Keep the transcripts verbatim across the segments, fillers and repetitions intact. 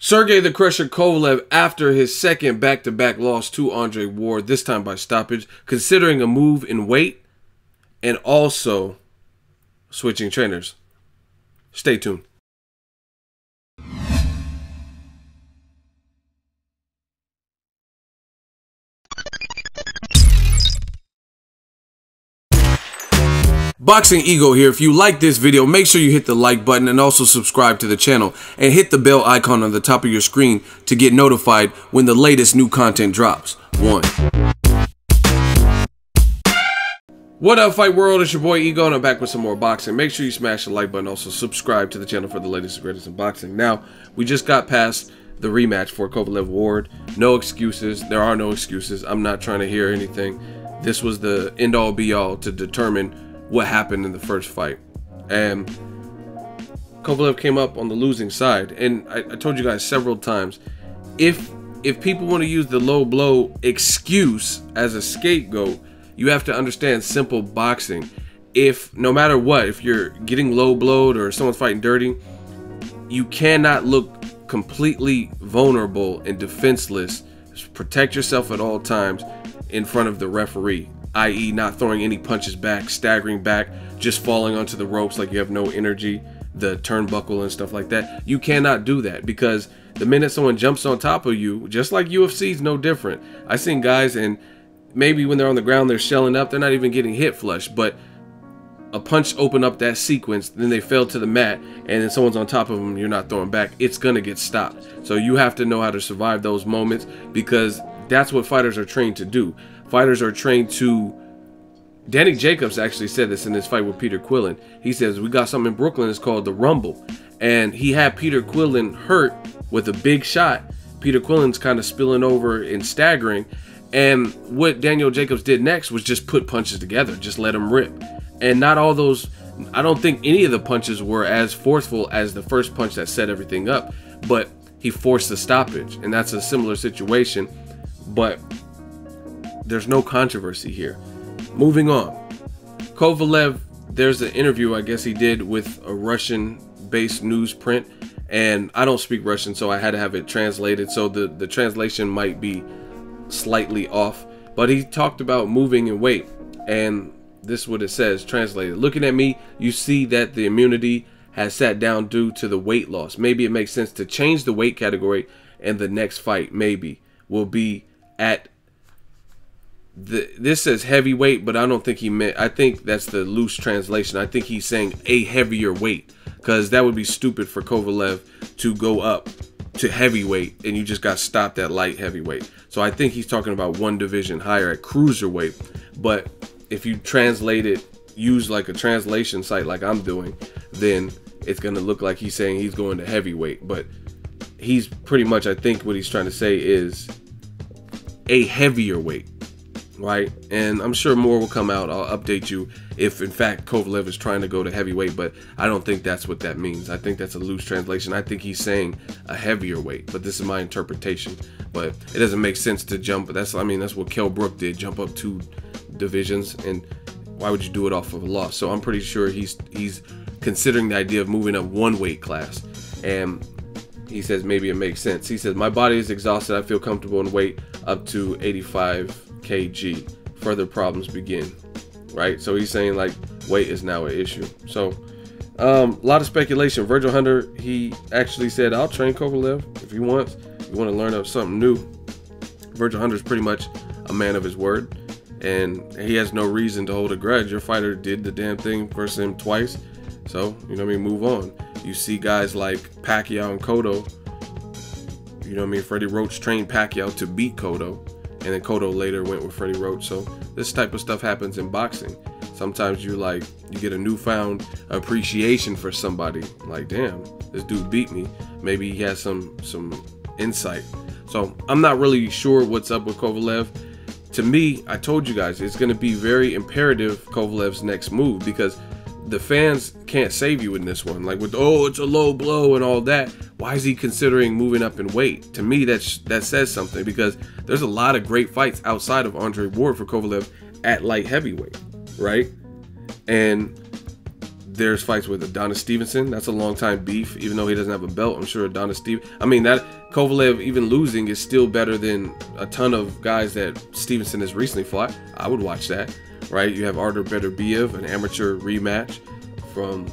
Sergey the Crusher Kovalev, after his second back-to-back loss to Andre Ward, this time by stoppage, considering a move in weight and also switching trainers. Stay tuned. Boxing Ego here. If you like this video, make sure you hit the like button and also subscribe to the channel and hit the bell icon on the top of your screen to get notified when the latest new content drops. One. What up, Fight World? It's your boy Ego and I'm back with some more boxing. Make sure you smash the like button. Also subscribe to the channel for the latest and greatest in boxing. Now, we just got past the rematch for Kovalev Ward. No excuses. There are no excuses. I'm not trying to hear anything. This was the end-all be-all to determine what happened in the first fight, and Kovalev came up on the losing side. And I, I told you guys several times, if if people want to use the low blow excuse as a scapegoat, you have to understand simple boxing. If no matter what, if you're getting low blowed or someone's fighting dirty, you cannot look completely vulnerable and defenseless. Just protect yourself at all times in front of the referee. that is not throwing any punches back, staggering back, just falling onto the ropes like you have no energy, the turnbuckle and stuff like that. You cannot do that, because the minute someone jumps on top of you, just like U F C is no different. I've seen guys, and maybe when they're on the ground, they're shelling up, they're not even getting hit flush, but a punch opened up that sequence, then they fell to the mat, and then someone's on top of them, you're not throwing back. It's going to get stopped. So you have to know how to survive those moments, because that's what fighters are trained to do. Fighters are trained to... Danny Jacobs actually said this in his fight with Peter Quillen. He says, we got something in Brooklyn, it's called the Rumble. And he had Peter Quillen hurt with a big shot. Peter Quillen's kind of spilling over and staggering. And what Daniel Jacobs did next was just put punches together, just let him rip. And not all those... I don't think any of the punches were as forceful as the first punch that set everything up. But he forced the stoppage. And that's a similar situation. But... there's no controversy here. Moving on. Kovalev, there's an interview I guess he did with a Russian-based newsprint, and I don't speak Russian, so I had to have it translated, so the, the translation might be slightly off. But he talked about moving in weight, and this is what it says, translated. Looking at me, you see that the immunity has sat down due to the weight loss. Maybe it makes sense to change the weight category, and the next fight, maybe, will be at... The, this says heavyweight, but I don't think he meant... I think that's the loose translation. I think he's saying a heavier weight, because that would be stupid for Kovalev to go up to heavyweight and you just got stopped at light heavyweight. So I think he's talking about one division higher at cruiserweight. But if you translate it, use like a translation site like I'm doing, then it's going to look like he's saying he's going to heavyweight. But he's pretty much... I think what he's trying to say is a heavier weight. Right, and I'm sure more will come out. I'll update you if, in fact, Kovalev is trying to go to heavyweight, but I don't think that's what that means. I think that's a loose translation. I think he's saying a heavier weight, but this is my interpretation. But it doesn't make sense to jump. That's, I mean, that's what Kell Brook did, jump up two divisions, and why would you do it off of a loss? So I'm pretty sure he's he's considering the idea of moving up one weight class, and he says maybe it makes sense. He says, my body is exhausted. I feel comfortable in weight up to eighty-five kilograms. Further problems begin. Right, so he's saying like weight is now an issue. So um a lot of speculation. Virgil Hunter, he actually said, I'll train Kovalev if you want if you want to learn up something new. Virgil Hunter's pretty much a man of his word, and he has no reason to hold a grudge. Your fighter did the damn thing versus him twice, so you know what I mean, move on. You see guys like Pacquiao and Cotto, you know what I mean, Freddie Roach trained Pacquiao to beat Cotto, and then Cotto later went with Freddie Roach. So this type of stuff happens in boxing. Sometimes you like you get a newfound appreciation for somebody. Like, damn, this dude beat me. Maybe he has some some insight. So I'm not really sure what's up with Kovalev. To me, I told you guys, it's going to be very imperative, Kovalev's next move, because the fans can't save you in this one. Like with, oh, it's a low blow and all that. Why is he considering moving up in weight? To me, that, sh that says something, because there's a lot of great fights outside of Andre Ward for Kovalev at light heavyweight, right? And there's fights with Adonis Stevenson. That's a long time beef, even though he doesn't have a belt. I'm sure Adonis Steve. I mean, that Kovalev even losing is still better than a ton of guys that Stevenson has recently fought. I would watch that, right? You have Artur Beterbiev, an amateur rematch from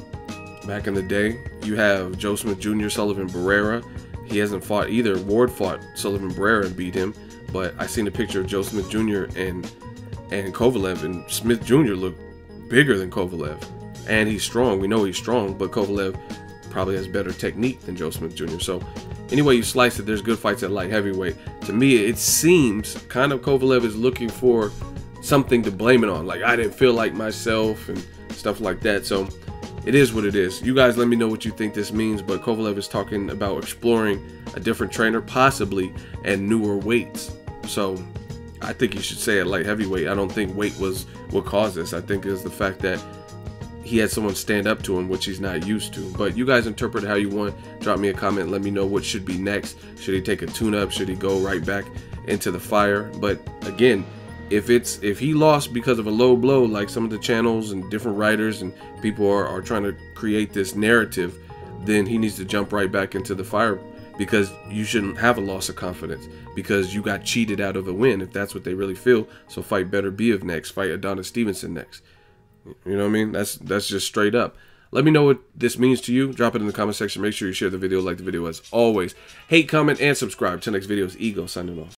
back in the day. You have Joe Smith Junior, Sullivan Barrera. He hasn't fought either. Ward fought Sullivan Barrera and beat him, but I seen a picture of Joe Smith Junior and and Kovalev, and Smith Junior looked bigger than Kovalev, and he's strong. We know he's strong, but Kovalev probably has better technique than Joe Smith Junior So anyway you slice it, there's good fights at light heavyweight. To me, it seems kind of Kovalev is looking for something to blame it on, like I didn't feel like myself and stuff like that. So it is what it is. You guys let me know what you think this means, but Kovalev is talking about exploring a different trainer possibly and newer weights. So I think you should say at light heavyweight. I don't think weight was what caused this. I think it was the fact that he had someone stand up to him, which he's not used to. But you guys interpret how you want. Drop me a comment. Let me know what should be next. Should he take a tune-up? Should he go right back into the fire? But again, if it's if he lost because of a low blow, like some of the channels and different writers and people are, are trying to create this narrative, then he needs to jump right back into the fire, because you shouldn't have a loss of confidence because you got cheated out of a win, if that's what they really feel. So fight Beterbiev next, fight Adonis Stevenson next. You know what I mean? That's that's just straight up. Let me know what this means to you. Drop it in the comment section. Make sure you share the video, like the video as always. Hate, comment, and subscribe. Till next video, it's Ego signing off.